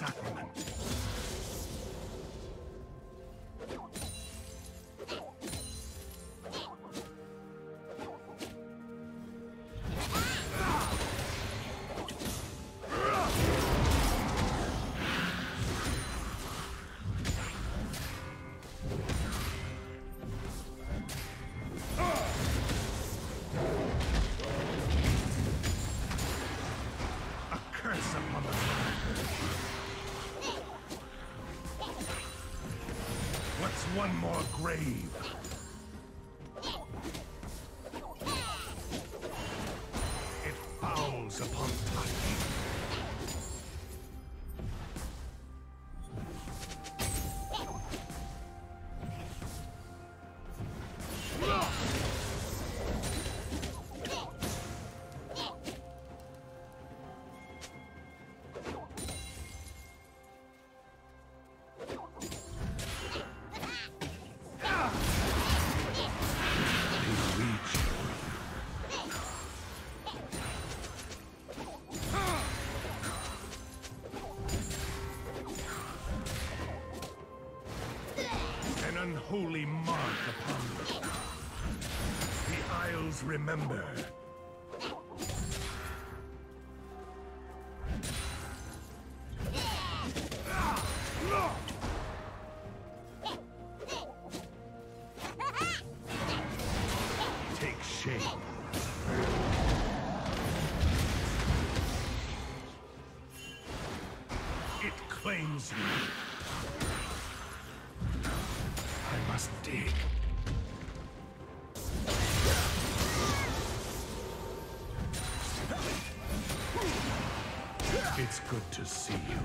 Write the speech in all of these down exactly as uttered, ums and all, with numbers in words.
sacrament. One more grave. It fouls upon holy mark upon them. The Isles remember. Take shape. It claims you. Dig. It's good to see you.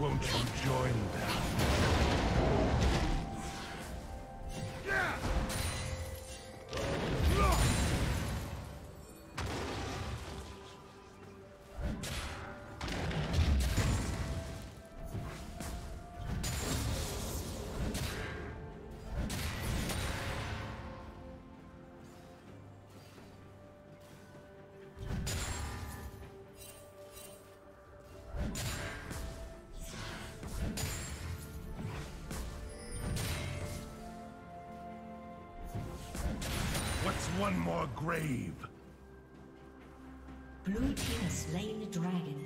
Won't you join them? One more grave. Blue team has slain the dragon.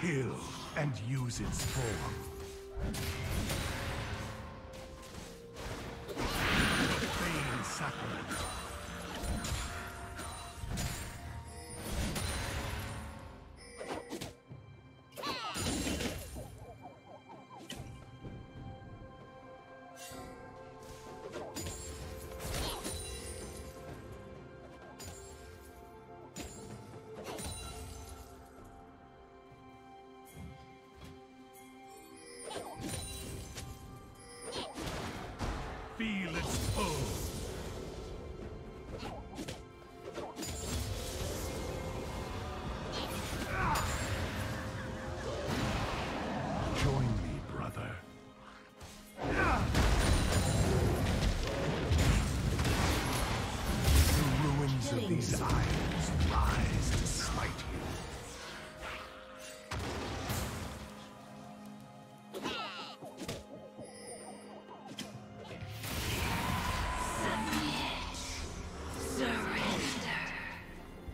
Kill and use its form. The Feigned Sacrament. Feel its pull.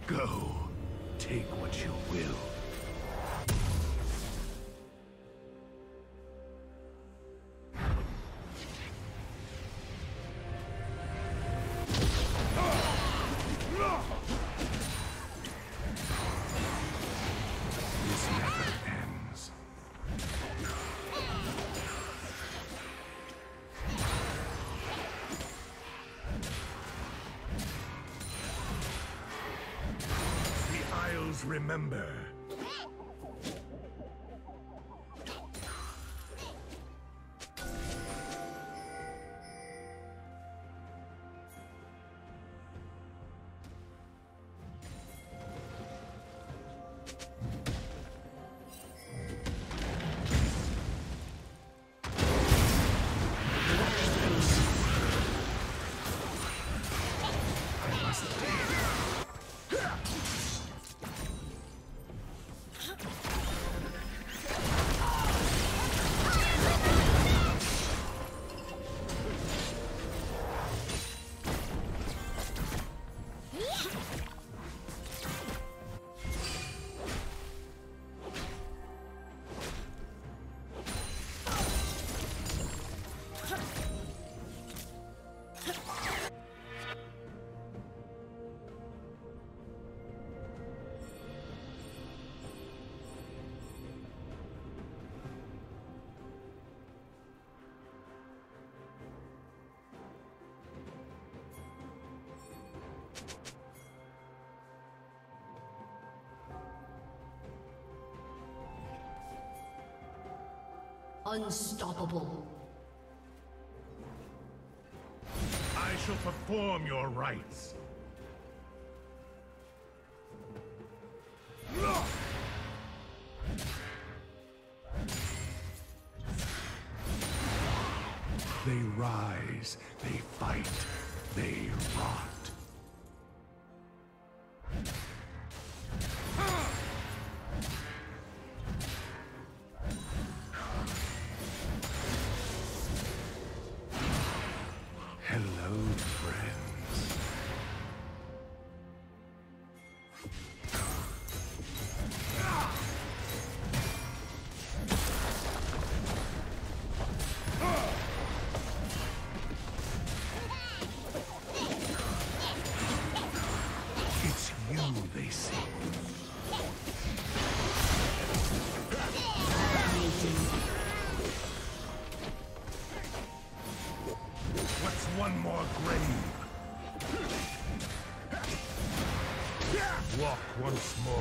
Go, take what you will. Remember. Unstoppable. I shall perform your rites. They rise, they fight, they rot. One more grave. Walk once more.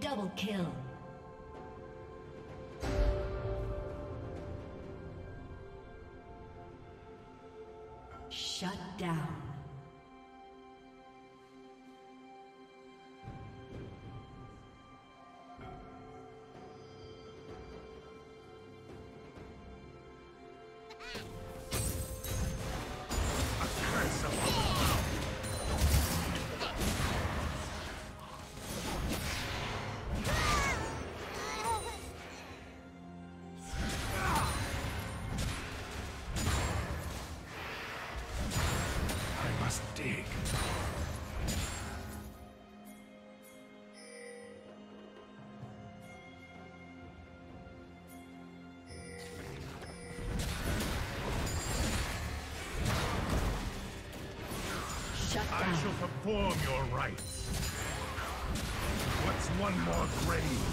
Double kill. Shut down. I I shall perform your rites. What's one more grave?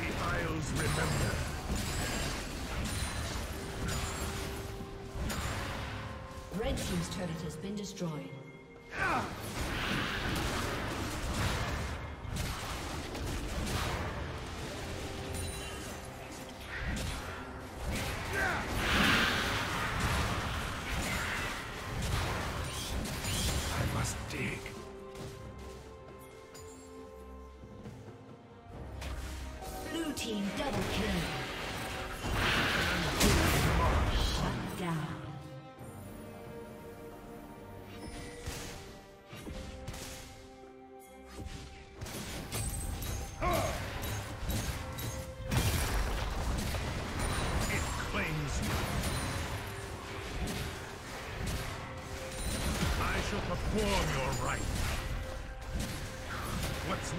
The Isles remember. Red team's turret has been destroyed.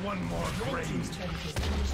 One more grave. Red team's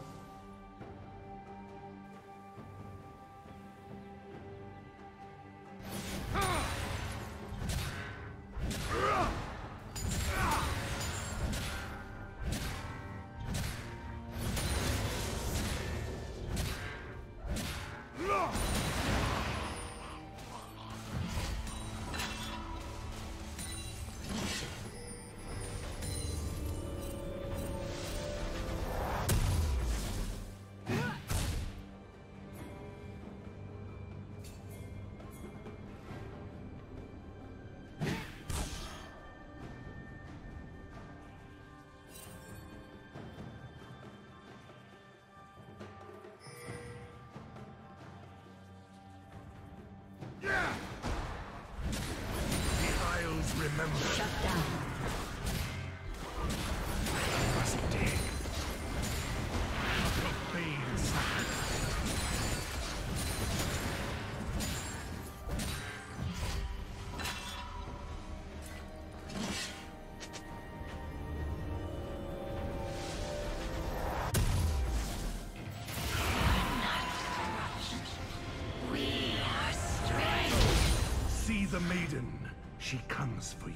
Red team's turret has been destroyed. Shut down. I must dig. Your pains. We are strength. See the maiden. She comes for you.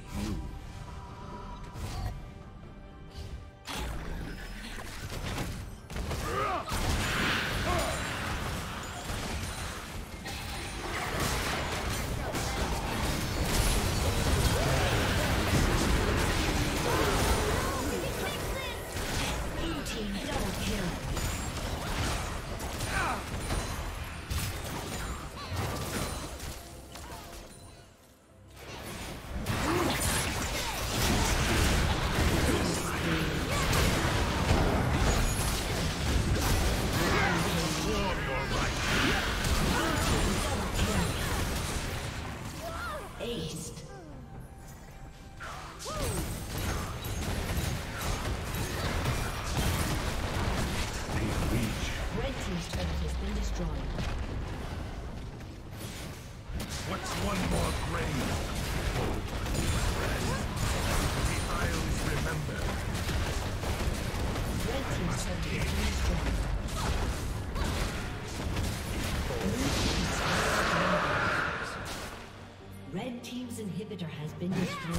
Red team's inhibitor has been destroyed.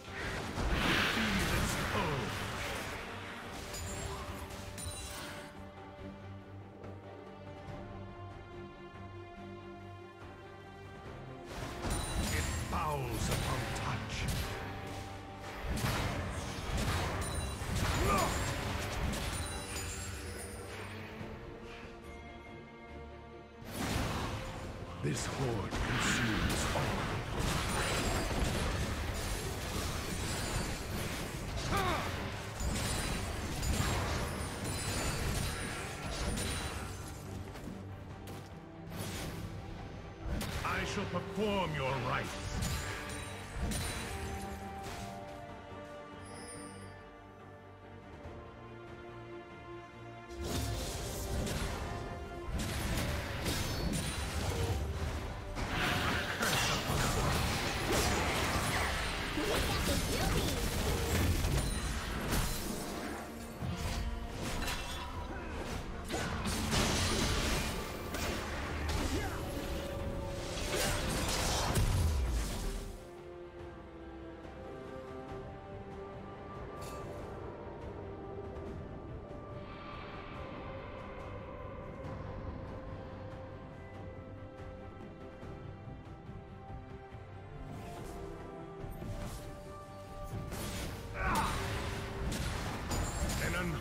It bows upon touch. This horde consumes all. I shall perform your rites.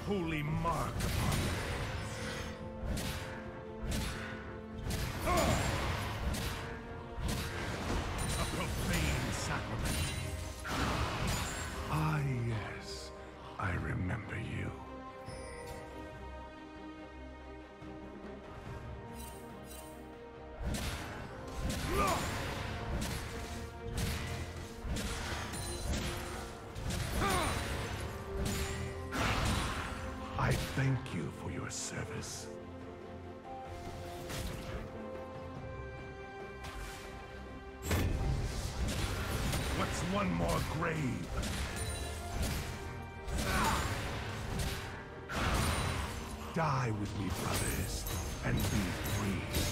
Holy mark upon me. A profane sacrament. Ah, yes, I remember you. Thank you for your service. What's one more grave? Die with me, brothers, and be free.